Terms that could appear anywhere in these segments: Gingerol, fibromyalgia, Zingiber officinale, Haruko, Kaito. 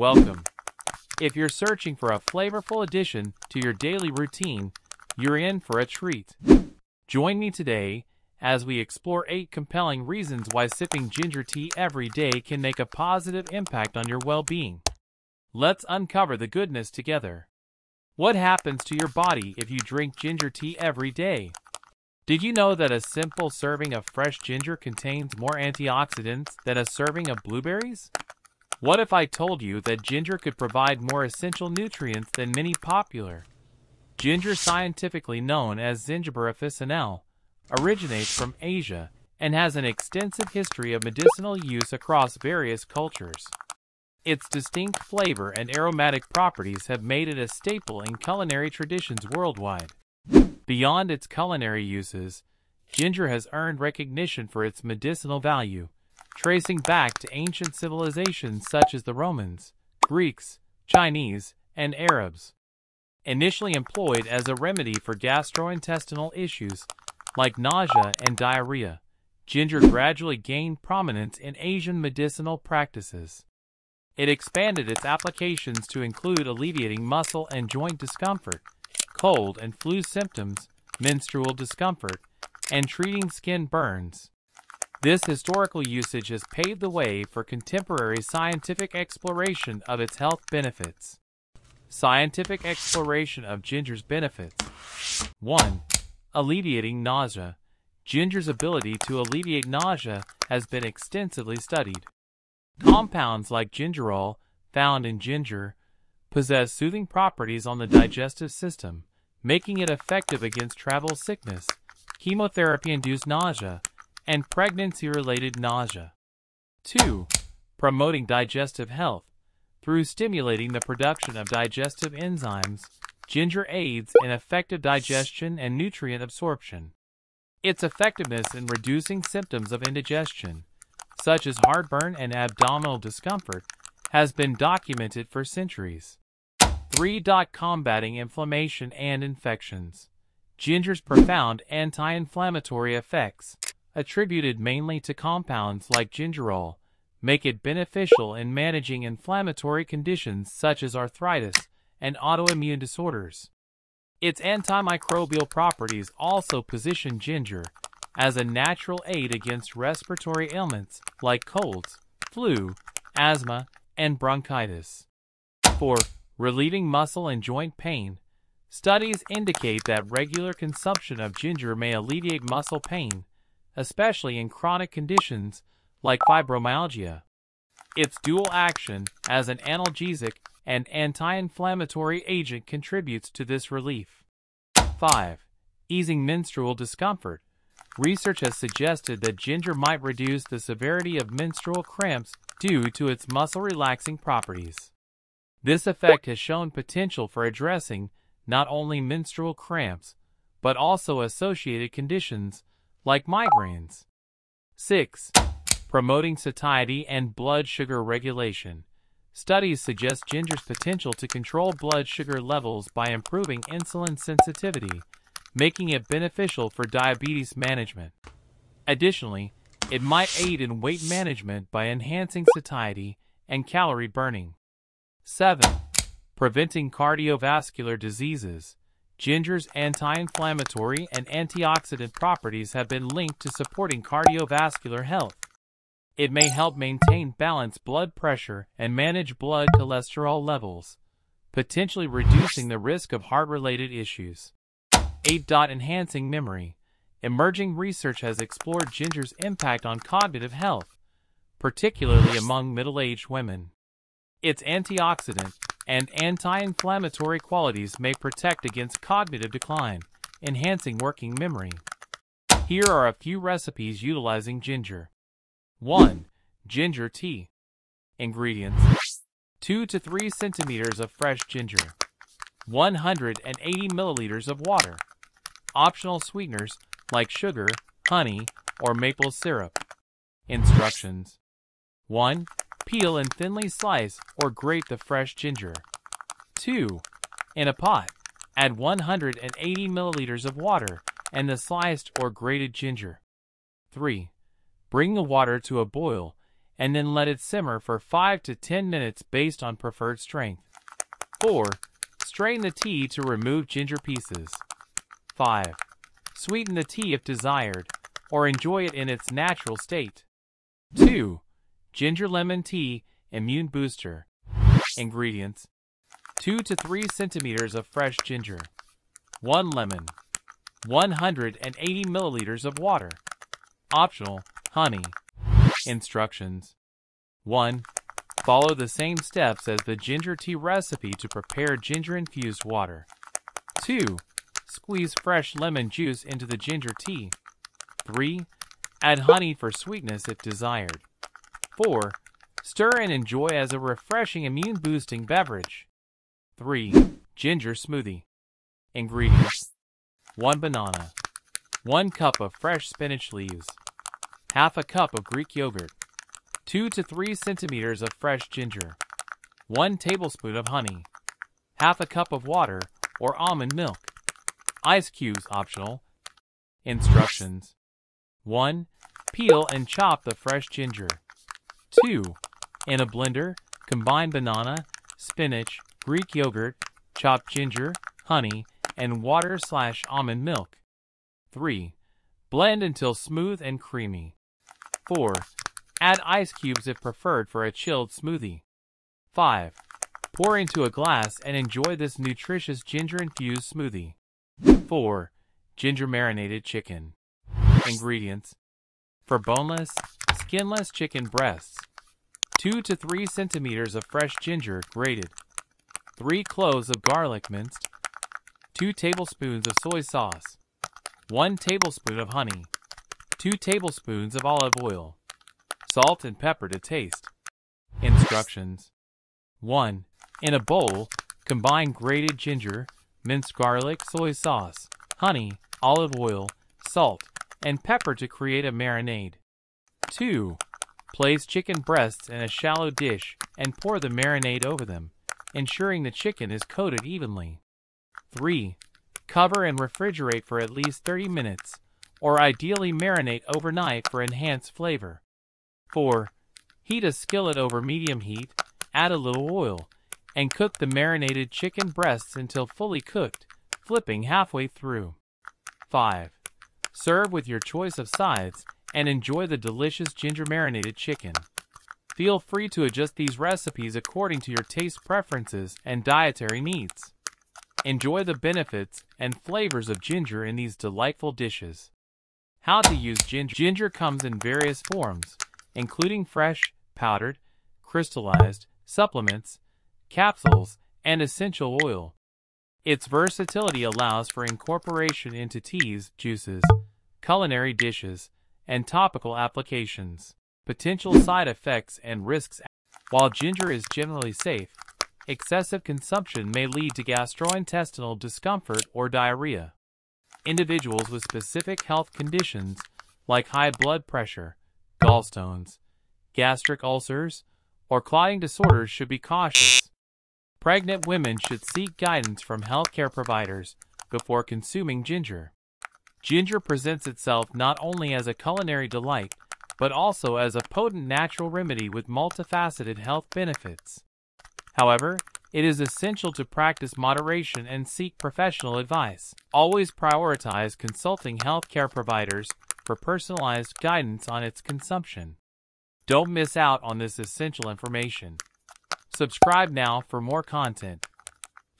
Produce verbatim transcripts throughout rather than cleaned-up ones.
Welcome. If you're searching for a flavorful addition to your daily routine, you're in for a treat. Join me today as we explore eight compelling reasons why sipping ginger tea every day can make a positive impact on your well-being. Let's uncover the goodness together. What happens to your body if you drink ginger tea every day? Did you know that a simple serving of fresh ginger contains more antioxidants than a serving of blueberries? What if I told you that ginger could provide more essential nutrients than many popular? Ginger, scientifically known as Zingiber officinale, originates from Asia and has an extensive history of medicinal use across various cultures. Its distinct flavor and aromatic properties have made it a staple in culinary traditions worldwide. Beyond its culinary uses, ginger has earned recognition for its medicinal value, tracing back to ancient civilizations such as the Romans, Greeks, Chinese, and Arabs. Initially employed as a remedy for gastrointestinal issues like nausea and diarrhea, ginger gradually gained prominence in Asian medicinal practices. It expanded its applications to include alleviating muscle and joint discomfort, cold and flu symptoms, menstrual discomfort, and treating skin burns. This historical usage has paved the way for contemporary scientific exploration of its health benefits. Scientific exploration of ginger's benefits. One. Alleviating nausea. Ginger's ability to alleviate nausea has been extensively studied. Compounds like gingerol, found in ginger, possess soothing properties on the digestive system, making it effective against travel sickness, chemotherapy-induced nausea, and pregnancy-related nausea. Two. Promoting digestive health. Through stimulating the production of digestive enzymes, ginger aids in effective digestion and nutrient absorption. Its effectiveness in reducing symptoms of indigestion, such as heartburn and abdominal discomfort, has been documented for centuries. Three. Combating inflammation and infections. Ginger's profound anti-inflammatory effects, attributed mainly to compounds like gingerol, make it beneficial in managing inflammatory conditions such as arthritis and autoimmune disorders. Its antimicrobial properties also position ginger as a natural aid against respiratory ailments like colds, flu, asthma, and bronchitis. Four. Relieving muscle and joint pain. Studies indicate that regular consumption of ginger may alleviate muscle pain, especially in chronic conditions like fibromyalgia. Its dual action as an analgesic and anti-inflammatory agent contributes to this relief. Five. Easing menstrual discomfort. Research has suggested that ginger might reduce the severity of menstrual cramps due to its muscle-relaxing properties. This effect has shown potential for addressing not only menstrual cramps, but also associated conditions like migraines. Six. Promoting satiety and blood sugar regulation. Studies suggest ginger's potential to control blood sugar levels by improving insulin sensitivity, making it beneficial for diabetes management. Additionally, it might aid in weight management by enhancing satiety and calorie burning. Seven. Preventing cardiovascular diseases. Ginger's anti-inflammatory and antioxidant properties have been linked to supporting cardiovascular health. It may help maintain balanced blood pressure and manage blood cholesterol levels, potentially reducing the risk of heart-related issues. Eight. Enhancing memory. Emerging research has explored ginger's impact on cognitive health, particularly among middle-aged women. Its antioxidant and anti-inflammatory qualities may protect against cognitive decline, enhancing working memory. Here are a few recipes utilizing ginger. One. Ginger tea. Ingredients. two to three centimeters of fresh ginger, one hundred eighty milliliters of water. Optional sweeteners like sugar, honey, or maple syrup. Instructions. One. Peel and thinly slice or grate the fresh ginger. Two. In a pot, add one hundred eighty milliliters of water and the sliced or grated ginger. Three. Bring the water to a boil and then let it simmer for five to ten minutes based on preferred strength. four. Strain the tea to remove ginger pieces. five. Sweeten the tea if desired, or enjoy it in its natural state. two. Ginger lemon tea, immune booster. Ingredients: two to three centimeters of fresh ginger, one lemon, one hundred eighty milliliters of water. Optional, honey. Instructions: one. Follow the same steps as the ginger tea recipe to prepare ginger-infused water. two. Squeeze fresh lemon juice into the ginger tea. three. Add honey for sweetness if desired. four. Stir and enjoy as a refreshing immune-boosting beverage. three. Ginger smoothie. Ingredients: one banana, one cup of fresh spinach leaves, half a cup of Greek yogurt, two to three centimeters of fresh ginger, one tablespoon of honey, half a cup of water or almond milk. Ice cubes optional. Instructions: one. Peel and chop the fresh ginger. two. In a blender, combine banana, spinach, Greek yogurt, chopped ginger, honey, and water slash almond milk. three. Blend until smooth and creamy. four. Add ice cubes if preferred for a chilled smoothie. five. Pour into a glass and enjoy this nutritious ginger-infused smoothie. four. Ginger marinated chicken. Ingredients: for boneless, skinless chicken breasts, two to three centimeters of fresh ginger grated, three cloves of garlic minced, two tablespoons of soy sauce, one tablespoon of honey, two tablespoons of olive oil, salt and pepper to taste. Instructions: one. In a bowl, combine grated ginger, minced garlic, soy sauce, honey, olive oil, salt, and pepper to create a marinade. two. Place chicken breasts in a shallow dish and pour the marinade over them, ensuring the chicken is coated evenly. three. Cover and refrigerate for at least thirty minutes, or ideally marinate overnight for enhanced flavor. four. Heat a skillet over medium heat, add a little oil, and cook the marinated chicken breasts until fully cooked, flipping halfway through. five. Serve with your choice of sides and enjoy the delicious ginger marinated chicken. Feel free to adjust these recipes according to your taste preferences and dietary needs. Enjoy the benefits and flavors of ginger in these delightful dishes. How to use ginger. Ginger comes in various forms, including fresh, powdered, crystallized, supplements, capsules, and essential oil. Its versatility allows for incorporation into teas, juices, culinary dishes, and topical applications. Potential side effects and risks. While ginger is generally safe, excessive consumption may lead to gastrointestinal discomfort or diarrhea. Individuals with specific health conditions, like high blood pressure, gallstones, gastric ulcers, or clotting disorders, should be cautious. Pregnant women should seek guidance from healthcare providers before consuming ginger. Ginger presents itself not only as a culinary delight, but also as a potent natural remedy with multifaceted health benefits. However, it is essential to practice moderation and seek professional advice. Always prioritize consulting healthcare providers for personalized guidance on its consumption. Don't miss out on this essential information. Subscribe now for more content.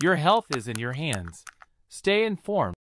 Your health is in your hands. Stay informed.